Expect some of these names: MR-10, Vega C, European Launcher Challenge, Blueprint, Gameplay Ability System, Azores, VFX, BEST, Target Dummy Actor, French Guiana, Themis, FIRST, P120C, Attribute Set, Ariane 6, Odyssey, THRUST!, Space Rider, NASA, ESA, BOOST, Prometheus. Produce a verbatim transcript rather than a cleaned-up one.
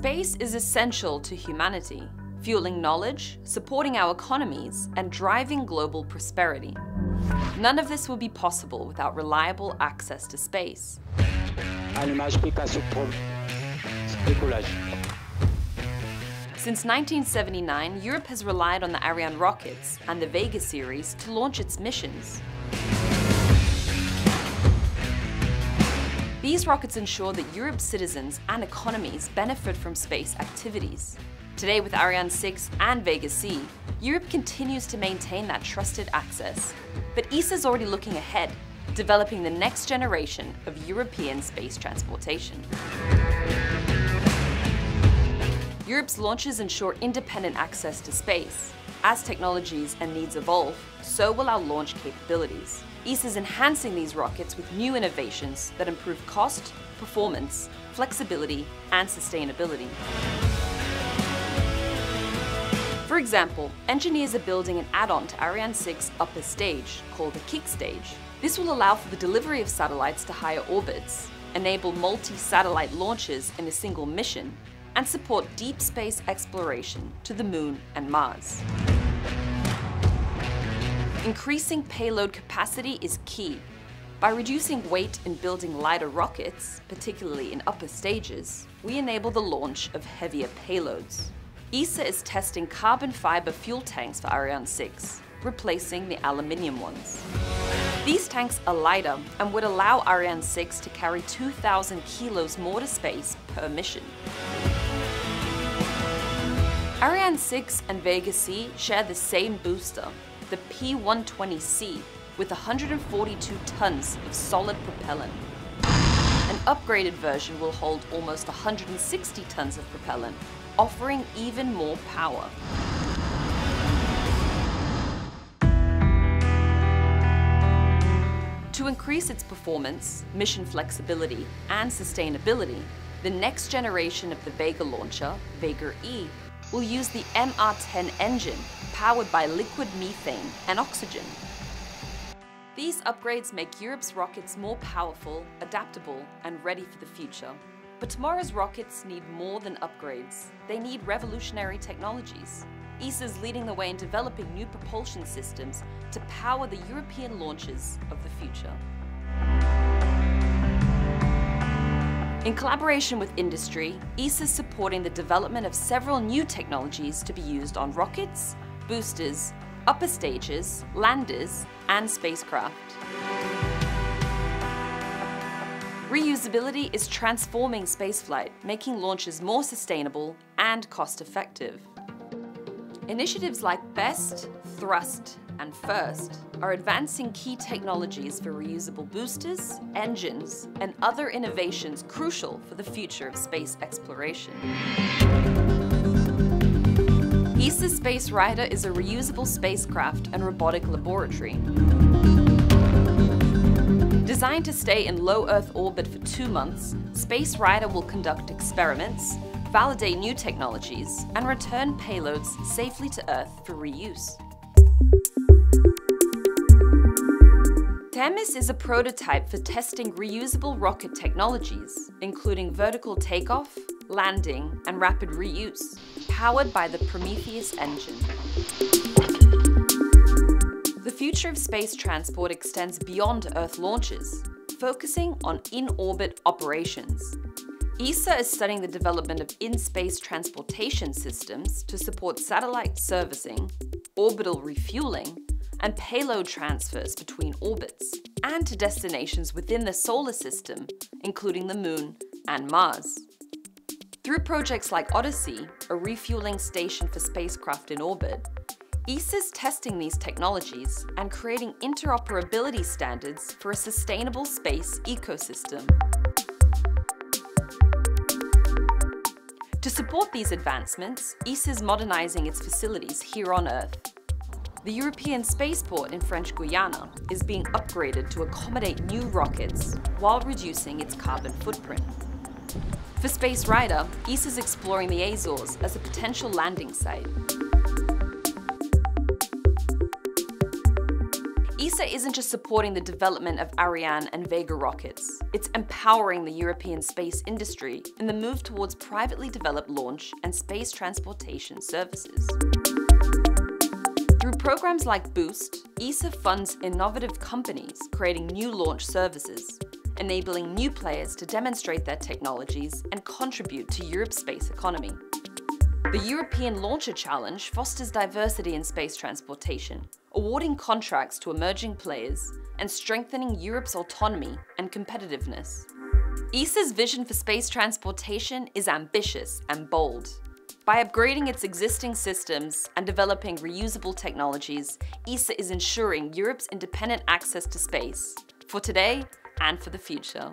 Space is essential to humanity, fueling knowledge, supporting our economies, and driving global prosperity. None of this would be possible without reliable access to space. Since nineteen seventy-nine, Europe has relied on the Ariane rockets and the Vega series to launch its missions. These rockets ensure that Europe's citizens and economies benefit from space activities. Today, with Ariane six and Vega C, Europe continues to maintain that trusted access. But E S A's already looking ahead, developing the next generation of European space transportation. Europe's launches ensure independent access to space. As technologies and needs evolve, so will our launch capabilities. E S A is enhancing these rockets with new innovations that improve cost, performance, flexibility, and sustainability. For example, engineers are building an add-on to Ariane six upper stage, called the kick stage. This will allow for the delivery of satellites to higher orbits, enable multi-satellite launches in a single mission, and support deep space exploration to the Moon and Mars. Increasing payload capacity is key. By reducing weight and building lighter rockets, particularly in upper stages, we enable the launch of heavier payloads. E S A is testing carbon fiber fuel tanks for Ariane six, replacing the aluminium ones. These tanks are lighter and would allow Ariane six to carry two thousand kilos more to space per mission. Ariane six and Vega C share the same booster, the P one twenty C, with one hundred forty-two tons of solid propellant. An upgraded version will hold almost one hundred sixty tons of propellant, offering even more power. To increase its performance, mission flexibility, and sustainability, the next generation of the Vega launcher, Vega E, will use the M R ten engine, powered by liquid methane and oxygen. These upgrades make Europe's rockets more powerful, adaptable, and ready for the future. But tomorrow's rockets need more than upgrades. They need revolutionary technologies. E S A is leading the way in developing new propulsion systems to power the European launches of the future. In collaboration with industry, E S A is supporting the development of several new technologies to be used on rockets, boosters, upper stages, landers, and spacecraft. Reusability is transforming spaceflight, making launches more sustainable and cost-effective. Initiatives like BEST, THRUST!, and FIRST are advancing key technologies for reusable boosters, engines, and other innovations crucial for the future of space exploration. E S A Space Rider is a reusable spacecraft and robotic laboratory. Designed to stay in low Earth orbit for two months, Space Rider will conduct experiments, validate new technologies, and return payloads safely to Earth for reuse. Themis is a prototype for testing reusable rocket technologies, including vertical takeoff, landing, and rapid reuse, powered by the Prometheus engine. The future of space transport extends beyond Earth launches, focusing on in-orbit operations. E S A is studying the development of in-space transportation systems to support satellite servicing, orbital refueling, and payload transfers between orbits, and to destinations within the solar system, including the Moon and Mars. Through projects like Odyssey, a refueling station for spacecraft in orbit, E S A is testing these technologies and creating interoperability standards for a sustainable space ecosystem. To support these advancements, E S A is modernizing its facilities here on Earth. The European spaceport in French Guiana is being upgraded to accommodate new rockets while reducing its carbon footprint. For Space Rider, E S A is exploring the Azores as a potential landing site. NASA isn't just supporting the development of Ariane and Vega rockets, it's empowering the European space industry in the move towards privately developed launch and space transportation services. Through programs like BOOST, E S A funds innovative companies creating new launch services, enabling new players to demonstrate their technologies and contribute to Europe's space economy. The European Launcher Challenge fosters diversity in space transportation, awarding contracts to emerging players and strengthening Europe's autonomy and competitiveness. E S A's vision for space transportation is ambitious and bold. By upgrading its existing systems and developing reusable technologies, E S A is ensuring Europe's independent access to space, for today and for the future.